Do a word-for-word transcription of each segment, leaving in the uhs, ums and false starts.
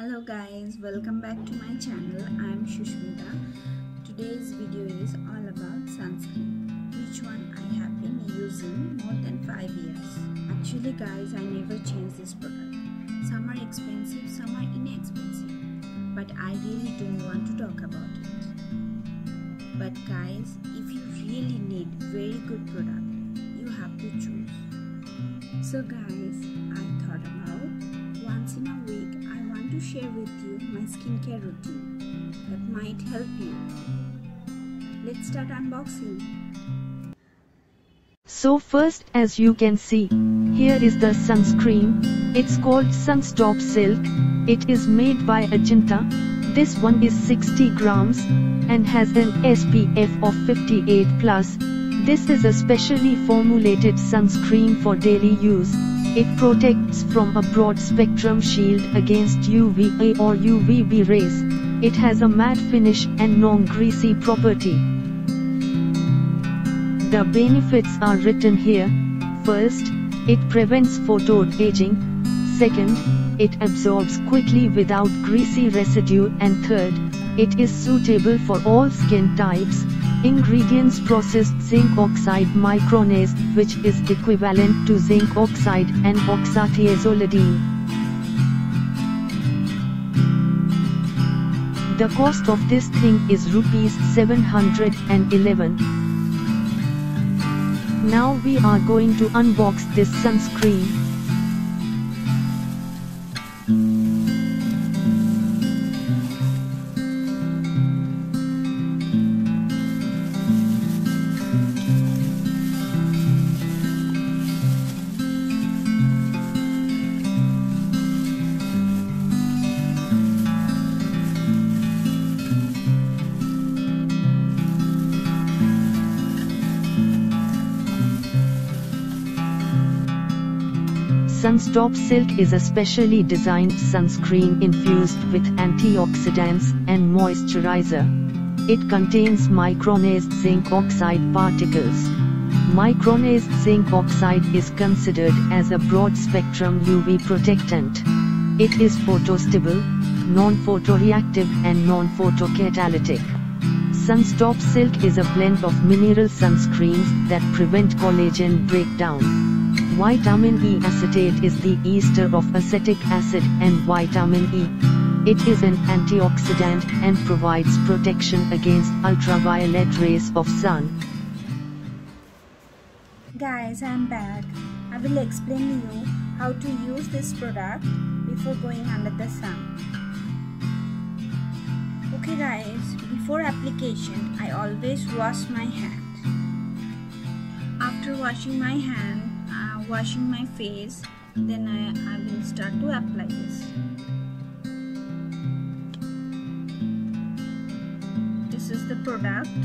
Hello guys, welcome back to my channel. I am Shushmita. Today's video is all about sunscreen, which one I have been using more than five years. Actually guys, I never change this product. Some are expensive, some are inexpensive, but I really don't want to talk about it. But guys, if you really need very good product, you have to choose. So guys, I thought about once in a week I want to share with you my skincare routine that might help you. Let's start unboxing. So first, as you can see, here is the sunscreen. It's called Sunstop Silk. It is made by Ajanta. This one is sixty grams and has an S P F of fifty-eight plus. This is a specially formulated sunscreen for daily use. It protects from a broad spectrum shield against U V A or U V B rays. It has a matte finish and non-greasy property. The benefits are written here. First, it prevents photo aging. Second, it absorbs quickly without greasy residue. And third, it is suitable for all skin types. Ingredients: processed zinc oxide micronized, which is equivalent to zinc oxide, and oxathiazolidine. The cost of this thing is rupees seven hundred eleven. Now we are going to unbox this sunscreen. Sunstop Silk is a specially designed sunscreen infused with antioxidants and moisturizer. It contains micronized zinc oxide particles. Micronized zinc oxide is considered as a broad-spectrum U V protectant. It is photostable, non-photoreactive and non-photocatalytic. Sunstop Silk is a blend of mineral sunscreens that prevent collagen breakdown. Vitamin E acetate is the ester of acetic acid and vitamin E. It is an antioxidant and provides protection against ultraviolet rays of sun. Guys, I am back. I will explain to you how to use this product before going under the sun. Okay guys, before application, I always wash my hand. After washing my hand, Uh, washing my face, then I, I will start to apply this. This is the product.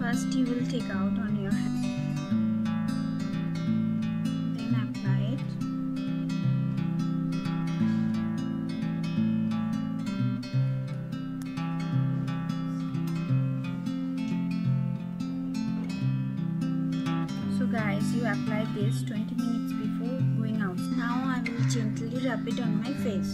First you will take out on your hand, then apply it. Guys, you apply this twenty minutes before going out. Now I will gently rub it on my face.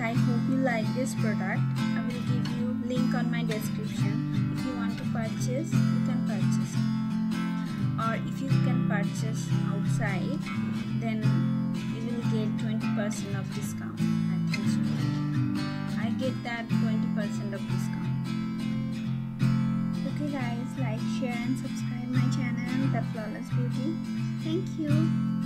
I hope you like this product. I will give you link on my description. If you want to purchase, you can purchase. Or if you can purchase outside, then you will get twenty percent of discount. I think so. I get that twenty percent of discount. Okay guys, like, share and subscribe my channel, The Flawless Beauty. Thank you.